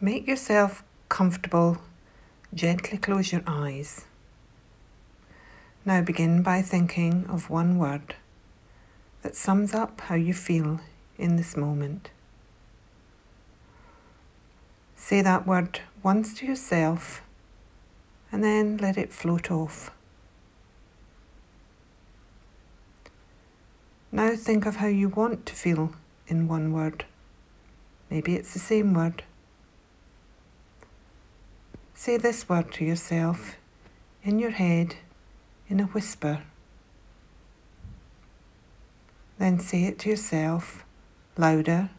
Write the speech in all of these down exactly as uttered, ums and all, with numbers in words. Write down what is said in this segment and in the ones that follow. Make yourself comfortable. Gently close your eyes. Now begin by thinking of one word that sums up how you feel in this moment. Say that word once to yourself and then let it float off. Now think of how you want to feel in one word. Maybe it's the same word. Say this word to yourself in your head in a whisper. Then say it to yourself louder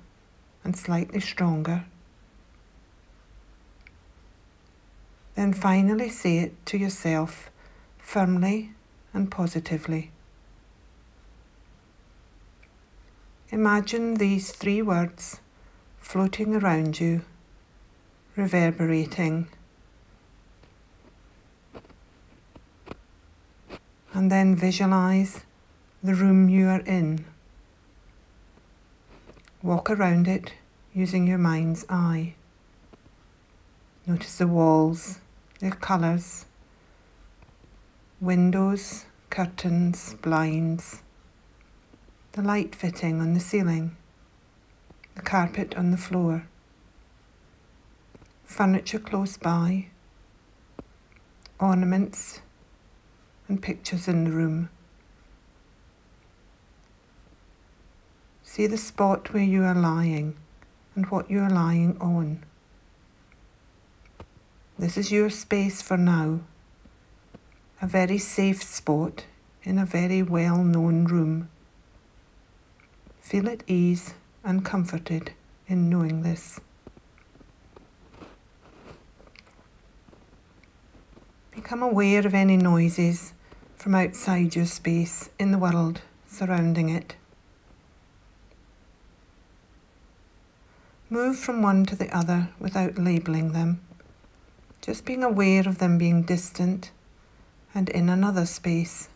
and slightly stronger. Then finally say it to yourself firmly and positively. Imagine these three words floating around you, reverberating. And then visualize the room you are in. Walk around it using your mind's eye. Notice the walls, their colours, windows, curtains, blinds, the light fitting on the ceiling, the carpet on the floor, furniture close by, ornaments and pictures in the room. See the spot where you are lying and what you are lying on. This is your space for now, a very safe spot in a very well-known room. Feel at ease and comforted in knowing this. Become aware of any noises from outside your space in the world surrounding it. Move from one to the other without labelling them. Just being aware of them being distant and in another space.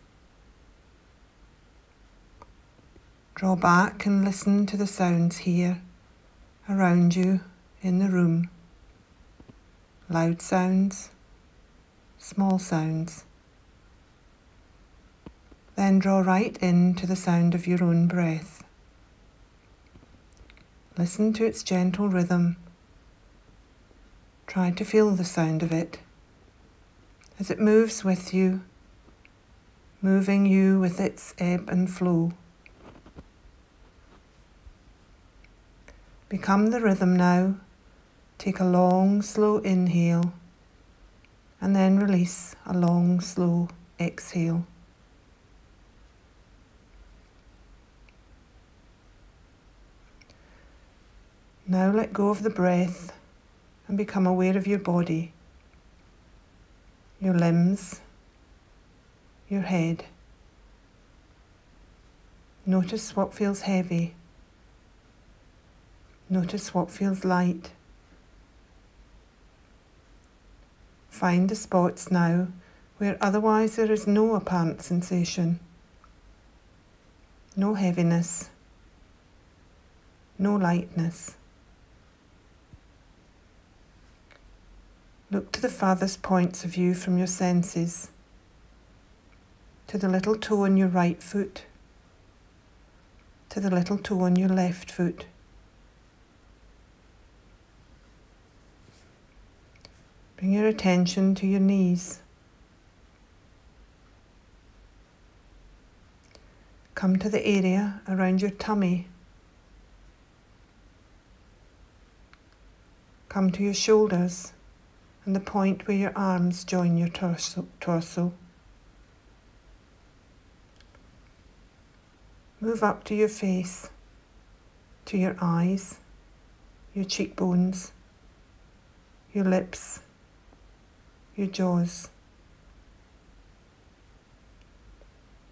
Draw back and listen to the sounds here, around you, in the room. Loud sounds, small sounds. Then draw right in to the sound of your own breath. Listen to its gentle rhythm. Try to feel the sound of it as it moves with you, moving you with its ebb and flow. Become the rhythm now. Take a long, slow inhale and then release a long, slow exhale. Now let go of the breath and become aware of your body, your limbs, your head. Notice what feels heavy. Notice what feels light. Find the spots now where otherwise there is no apparent sensation, no heaviness, no lightness. Look to the farthest points of you from your senses, to the little toe on your right foot, to the little toe on your left foot. Bring your attention to your knees. Come to the area around your tummy. Come to your shoulders and the point where your arms join your torso, torso. Move up to your face, to your eyes, your cheekbones, your lips, your jaws.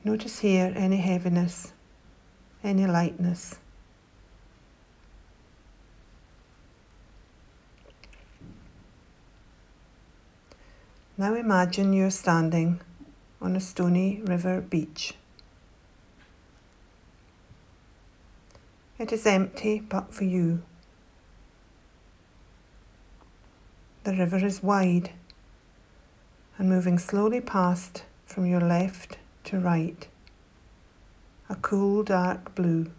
Notice here any heaviness, any lightness. Now imagine you're standing on a stony river beach. It is empty but for you. The river is wide and moving slowly past from your left to right, a cool dark blue.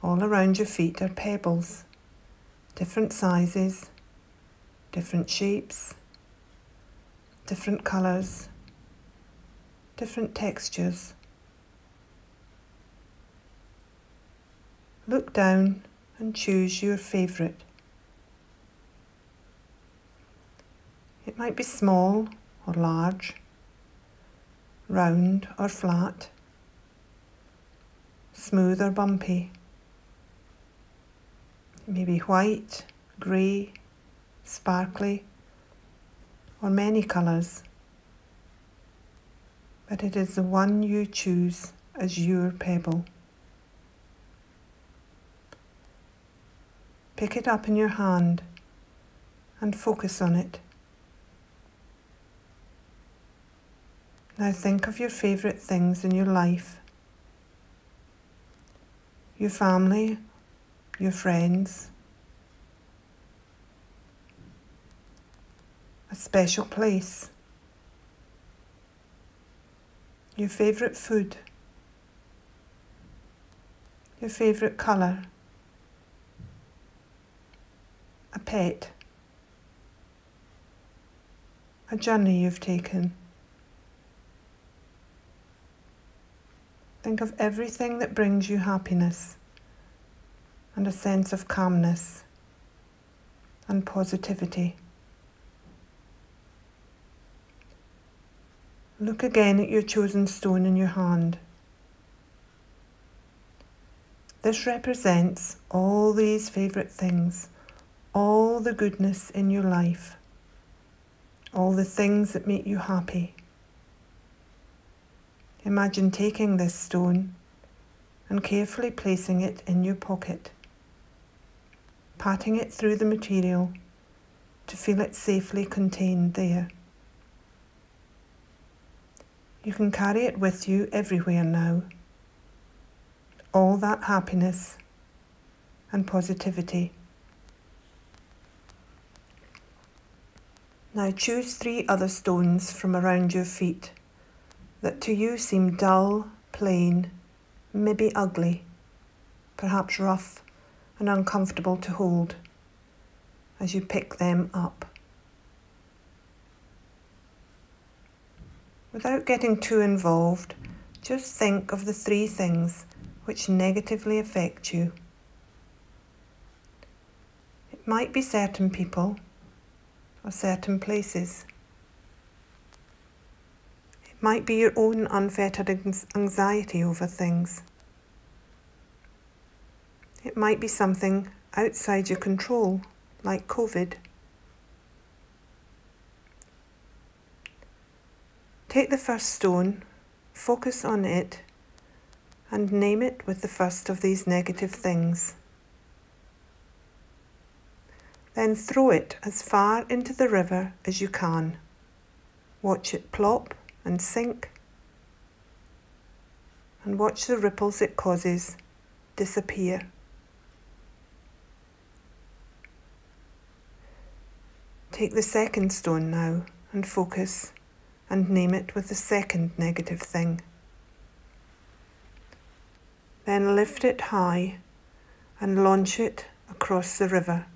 All around your feet are pebbles, different sizes, different shapes, different colours, different textures. Look down and choose your favourite. It might be small or large, round or flat, smooth or bumpy. Maybe white, grey, sparkly, or many colours. But it is the one you choose as your pebble. Pick it up in your hand and focus on it. Now think of your favourite things in your life. Your family, your friends, a special place, your favourite food, your favourite colour, a pet, a journey you've taken. Think of everything that brings you happiness and a sense of calmness and positivity. Look again at your chosen stone in your hand. This represents all these favourite things, all the goodness in your life, all the things that make you happy. Imagine taking this stone and carefully placing it in your pocket, patting it through the material to feel it safely contained there. You can carry it with you everywhere now. All that happiness and positivity. Now choose three other stones from around your feet that to you seem dull, plain, maybe ugly, perhaps rough and uncomfortable to hold as you pick them up. Without getting too involved, just think of the three things which negatively affect you. It might be certain people or certain places. It might be your own unfettered anxiety over things. It might be something outside your control, like COVID. Take the first stone, focus on it, and name it with the first of these negative things. Then throw it as far into the river as you can. Watch it plop and sink, and watch the ripples it causes disappear. Take the second stone now and focus and name it with the second negative thing. Then lift it high and launch it across the river.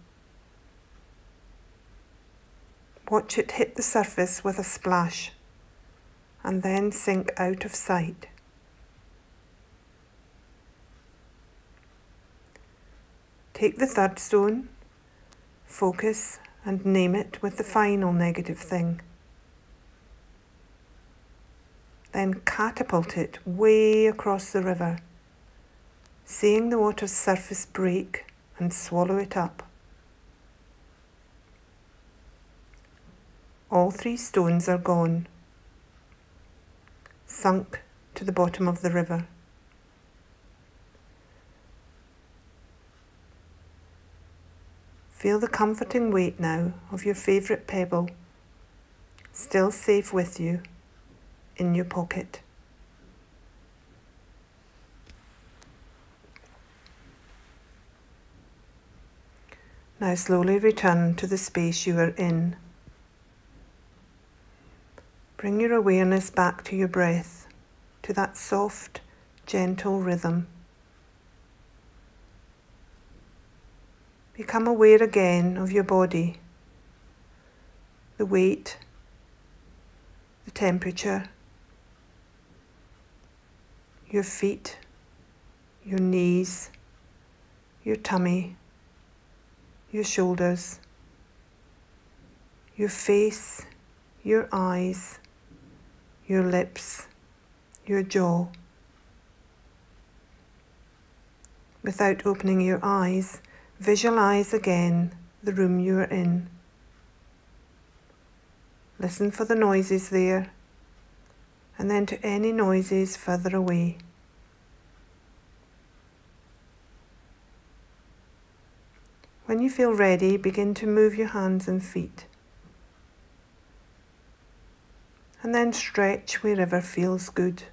Watch it hit the surface with a splash and then sink out of sight. Take the third stone, focus and name it with the final negative thing. Then catapult it way across the river, seeing the water's surface break and swallow it up. All three stones are gone, sunk to the bottom of the river. Feel the comforting weight now of your favourite pebble, still safe with you, in your pocket. Now slowly return to the space you are in. Bring your awareness back to your breath, to that soft, gentle rhythm. Become aware again of your body, the weight, the temperature, your feet, your knees, your tummy, your shoulders, your face, your eyes, your lips, your jaw. Without opening your eyes, visualize again the room you are in. Listen for the noises there, and then to any noises further away. When you feel ready, begin to move your hands and feet. And then stretch wherever feels good,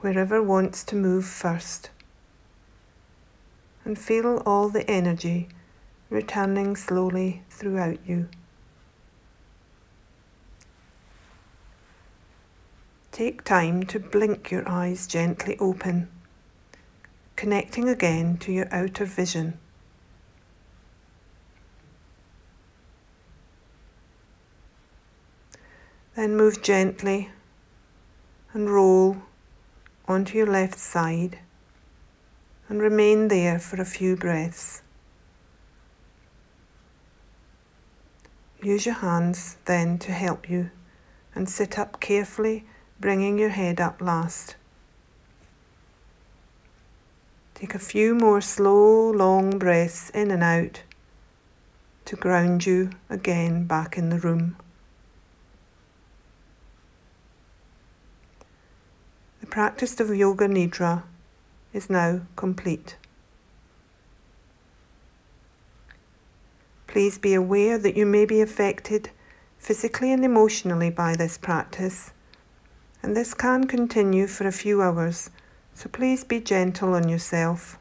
wherever wants to move first. And feel all the energy returning slowly throughout you. Take time to blink your eyes gently open, connecting again to your outer vision. Then move gently and roll onto your left side and remain there for a few breaths. Use your hands then to help you and sit up carefully, bringing your head up last. Take a few more slow, long breaths in and out to ground you again back in the room. The practice of Yoga Nidra is now complete. Please be aware that you may be affected physically and emotionally by this practice, and this can continue for a few hours, so please be gentle on yourself.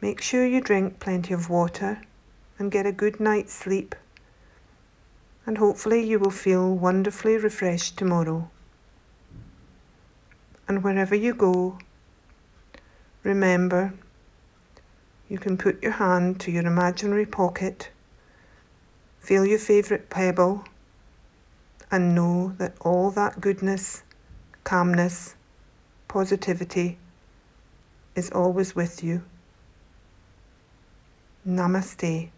Make sure you drink plenty of water and get a good night's sleep, and hopefully you will feel wonderfully refreshed tomorrow. And wherever you go, remember, you can put your hand to your imaginary pocket, feel your favourite pebble, and know that all that goodness, calmness, positivity is always with you. Namaste.